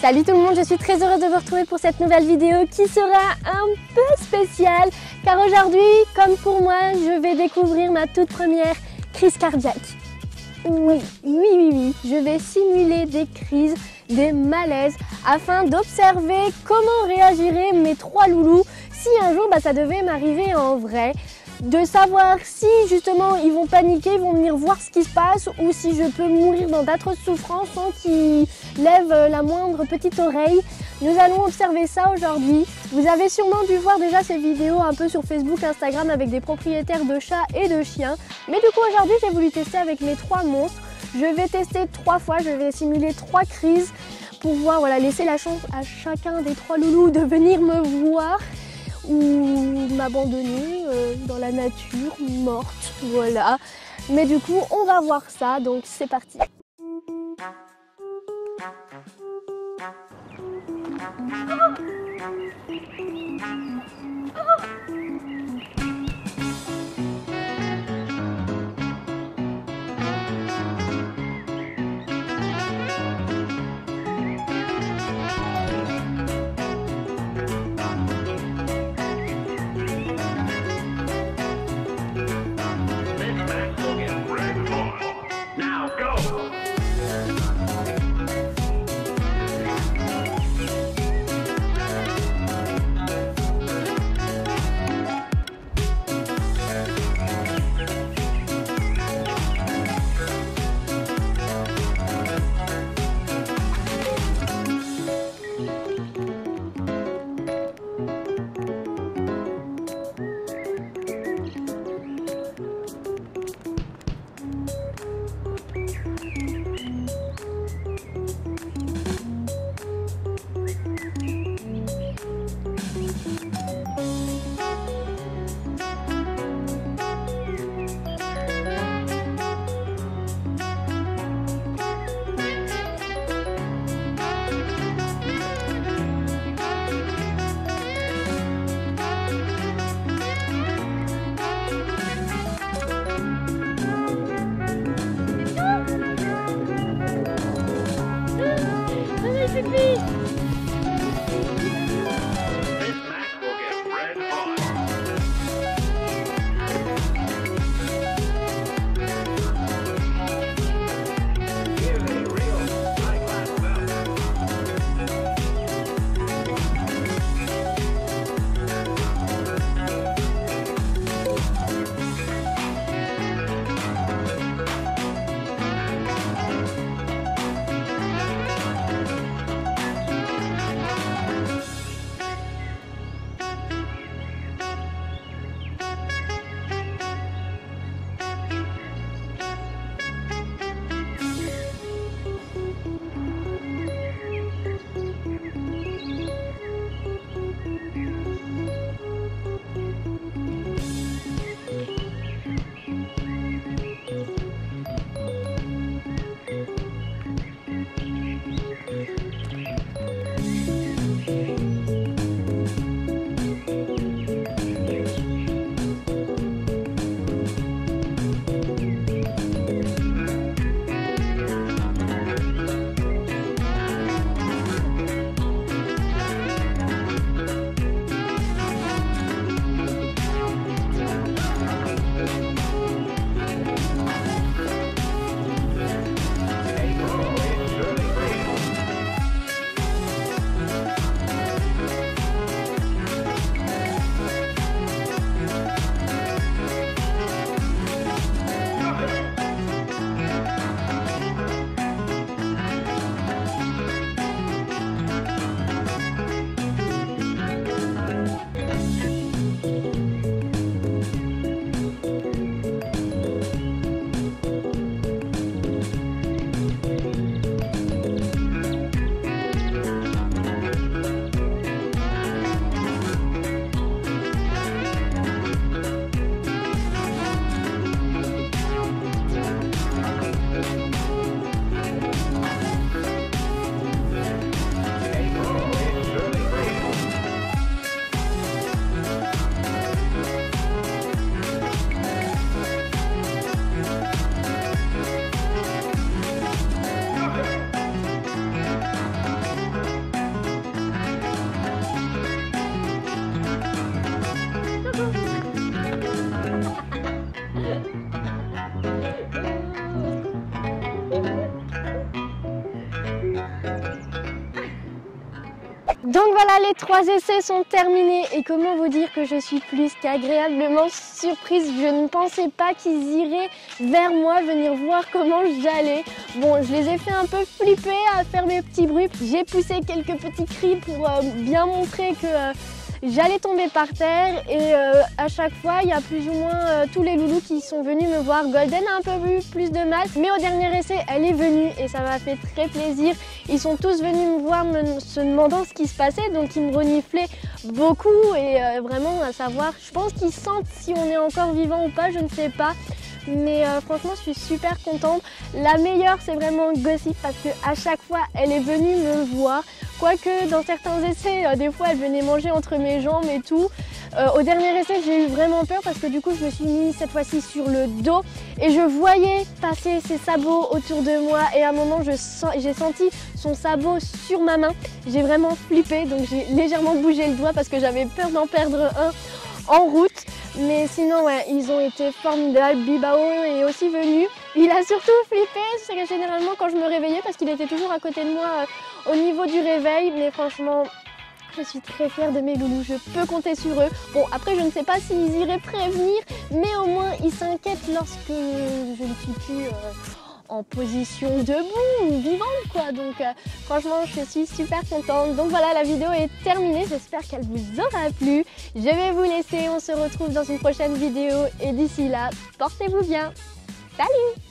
Salut tout le monde, je suis très heureuse de vous retrouver pour cette nouvelle vidéo qui sera un peu spéciale car aujourd'hui, comme pour moi, je vais découvrir ma toute première crise cardiaque. Oui, je vais simuler des crises, des malaises afin d'observer comment réagiraient mes trois loulous si un jour ça devait m'arriver en vrai. De savoir si justement ils vont paniquer, ils vont venir voir ce qui se passe ou si je peux mourir dans d'atroces souffrances sans qu'ils lèvent la moindre petite oreille. Nous allons observer ça aujourd'hui. Vous avez sûrement dû voir déjà ces vidéos un peu sur Facebook, Instagram avec des propriétaires de chats et de chiens. Mais du coup aujourd'hui j'ai voulu tester avec mes trois monstres. Je vais tester trois fois, je vais simuler trois crises pour voir, voilà, laisser la chance à chacun des trois loulous de venir me voir ou m'abandonner dans la nature, morte, voilà. Mais du coup, on va voir ça, donc c'est parti. Donc voilà, les trois essais sont terminés et comment vous dire que je suis plus qu'agréablement surprise. Je ne pensais pas qu'ils iraient vers moi venir voir comment j'allais. Bon, je les ai fait un peu flipper à faire mes petits bruits. J'ai poussé quelques petits cris pour bien montrer que j'allais tomber par terre et à chaque fois, il y a plus ou moins tous les loulous qui sont venus me voir. Golden a un peu plus de mal, mais au dernier essai, elle est venue et ça m'a fait très plaisir. Ils sont tous venus me voir se demandant ce qui se passait, donc ils me reniflaient beaucoup et vraiment à savoir, je pense qu'ils sentent si on est encore vivant ou pas, je ne sais pas. Mais franchement, je suis super contente. La meilleure, c'est vraiment Gossip parce qu'à chaque fois, elle est venue me voir. Quoique dans certains essais, des fois, elle venait manger entre mes jambes et tout. Au dernier essai, j'ai eu vraiment peur parce que du coup, je me suis mise cette fois-ci sur le dos et je voyais passer ses sabots autour de moi. Et à un moment, j'ai senti son sabot sur ma main. J'ai vraiment flippé, donc j'ai légèrement bougé le doigt parce que j'avais peur d'en perdre un en route. Mais sinon, ouais, ils ont été formidables. Bibao est aussi venu. Il a surtout flippé, c'est que généralement quand je me réveillais, parce qu'il était toujours à côté de moi au niveau du réveil. Mais franchement, je suis très fière de mes loulous, je peux compter sur eux. Bon, après, je ne sais pas s'ils iraient prévenir, mais au moins, ils s'inquiètent lorsque je ne suis plus en position debout ou vivante, quoi. Donc, franchement, je suis super contente. Donc voilà, la vidéo est terminée. J'espère qu'elle vous aura plu. Je vais vous laisser. On se retrouve dans une prochaine vidéo. Et d'ici là, portez-vous bien. Salut!